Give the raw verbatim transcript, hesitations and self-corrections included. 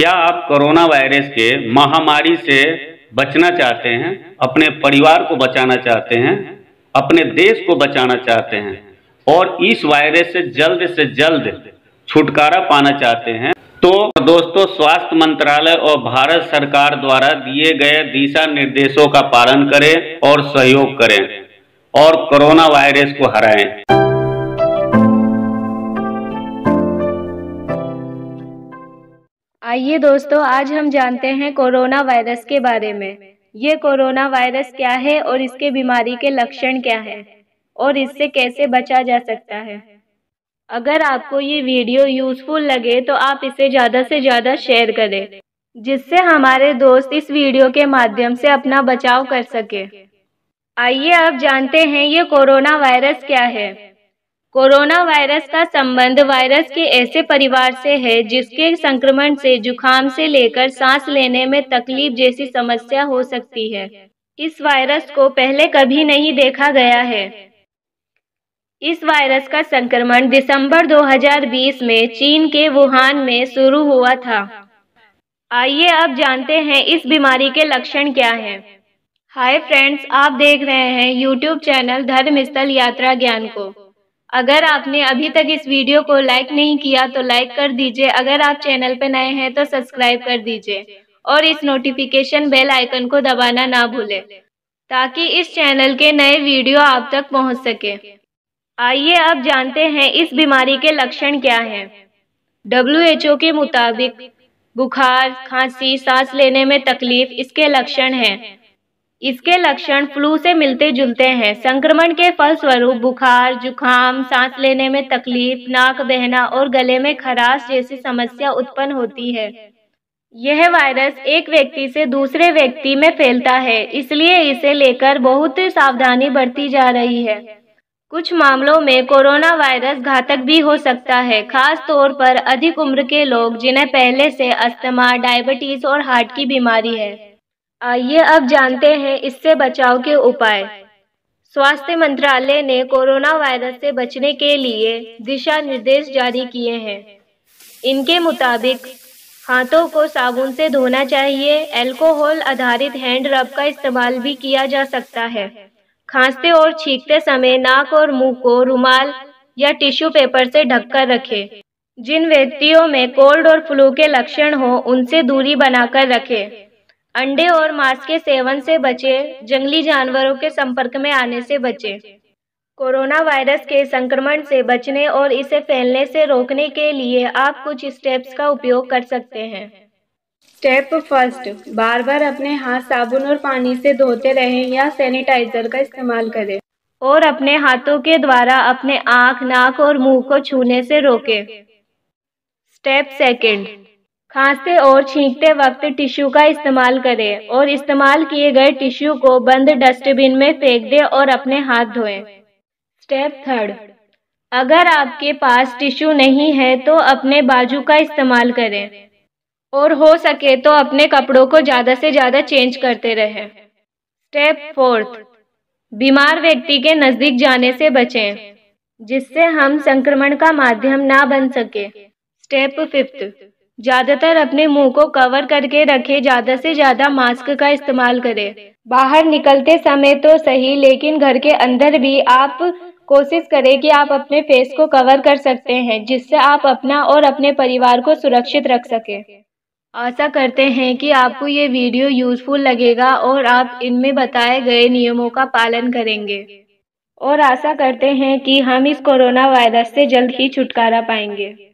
क्या आप corona virus के महामारी से बचना चाहते हैं, अपने परिवार को बचाना चाहते हैं, अपने देश को बचाना चाहते हैं और इस वायरस से जल्द से जल्द छुटकारा पाना चाहते हैं? तो दोस्तों, स्वास्थ्य मंत्रालय और भारत सरकार द्वारा दिए गए दिशा निर्देशों का पालन करें और सहयोग करें और कोरोना वायरस को हराएं। आइए दोस्तों, आज हम जानते हैं कोरोना वायरस के बारे में। ये कोरोना वायरस क्या है और इसके बीमारी के लक्षण क्या हैं और इससे कैसे बचा जा सकता है। अगर आपको ये वीडियो यूजफुल लगे तो आप इसे ज़्यादा से ज़्यादा शेयर करें, जिससे हमारे दोस्त इस वीडियो के माध्यम से अपना बचाव कर सके। आइए आप जानते हैं ये कोरोना वायरस क्या है। कोरोना वायरस का संबंध वायरस के ऐसे परिवार से है जिसके संक्रमण से जुखाम से लेकर सांस लेने में तकलीफ जैसी समस्या हो सकती है। इस वायरस को पहले कभी नहीं देखा गया है। इस वायरस का संक्रमण दिसंबर दो हज़ार बीस में चीन के वुहान में शुरू हुआ था। आइए अब जानते हैं इस बीमारी के लक्षण क्या हैं। हाय फ्रेंड्स, आप देख रहे हैं यूट्यूब चैनल धर्मस्थल यात्रा ज्ञान को। अगर आपने अभी तक इस वीडियो को लाइक नहीं किया तो लाइक कर दीजिए। अगर आप चैनल पर नए हैं तो सब्सक्राइब कर दीजिए और इस नोटिफिकेशन बेल आइकन को दबाना ना भूलें, ताकि इस चैनल के नए वीडियो आप तक पहुंच सके। आइए अब जानते हैं इस बीमारी के लक्षण क्या हैं। डब्लू एच ओ के मुताबिक बुखार, खांसी, सांस लेने में तकलीफ इसके लक्षण हैं। इसके लक्षण फ्लू से मिलते जुलते हैं। संक्रमण के फलस्वरूप बुखार, जुखाम, सांस लेने में तकलीफ, नाक बहना और गले में खराश जैसी समस्या उत्पन्न होती है। यह वायरस एक व्यक्ति से दूसरे व्यक्ति में फैलता है, इसलिए इसे लेकर बहुत सावधानी बरती जा रही है। कुछ मामलों में कोरोना वायरस घातक भी हो सकता है, खास तौर पर अधिक उम्र के लोग जिन्हें पहले से अस्थमा, डायबिटीज और हार्ट की बीमारी है। आइए अब जानते हैं इससे बचाव के उपाय। स्वास्थ्य मंत्रालय ने कोरोना वायरस से बचने के लिए दिशा निर्देश जारी किए हैं। इनके मुताबिक हाथों को साबुन से धोना चाहिए, अल्कोहल आधारित हैंड रब का इस्तेमाल भी किया जा सकता है। खांसते और छींकते समय नाक और मुंह को रुमाल या टिश्यू पेपर से ढककर रखें। जिन व्यक्तियों में कोल्ड और फ्लू के लक्षण हो उनसे दूरी बनाकर रखें। अंडे और मांस के सेवन से बचें, जंगली जानवरों के संपर्क में आने से बचें। कोरोना वायरस के संक्रमण से बचने और इसे फैलने से रोकने के लिए आप कुछ स्टेप्स का उपयोग कर सकते हैं। स्टेप फर्स्ट, बार बार अपने हाथ साबुन और पानी से धोते रहें या सैनिटाइजर का इस्तेमाल करें और अपने हाथों के द्वारा अपने आँख, नाक और मुँह को छूने से रोकें। स्टेप सेकेंड, खांसते और छींकते वक्त टिश्यू का इस्तेमाल करें और इस्तेमाल किए गए टिश्यू को बंद डस्टबिन में फेंक दें और अपने हाथ धोएं। स्टेप थर्ड, अगर आपके पास टिश्यू नहीं है तो अपने बाजू का इस्तेमाल करें और हो सके तो अपने कपड़ों को ज़्यादा से ज़्यादा चेंज करते रहें। स्टेप फोर्थ, बीमार व्यक्ति के नज़दीक जाने से बचें, जिससे हम संक्रमण का माध्यम ना बन सके। स्टेप फिफ्थ, ज़्यादातर अपने मुंह को कवर करके रखें, ज़्यादा से ज़्यादा मास्क का इस्तेमाल करें। बाहर निकलते समय तो सही, लेकिन घर के अंदर भी आप कोशिश करें कि आप अपने फेस को कवर कर सकते हैं, जिससे आप अपना और अपने परिवार को सुरक्षित रख सकें। आशा करते हैं कि आपको ये वीडियो यूजफुल लगेगा और आप इनमें बताए गए नियमों का पालन करेंगे और आशा करते हैं कि हम इस कोरोना वायरस से जल्द ही छुटकारा पाएंगे।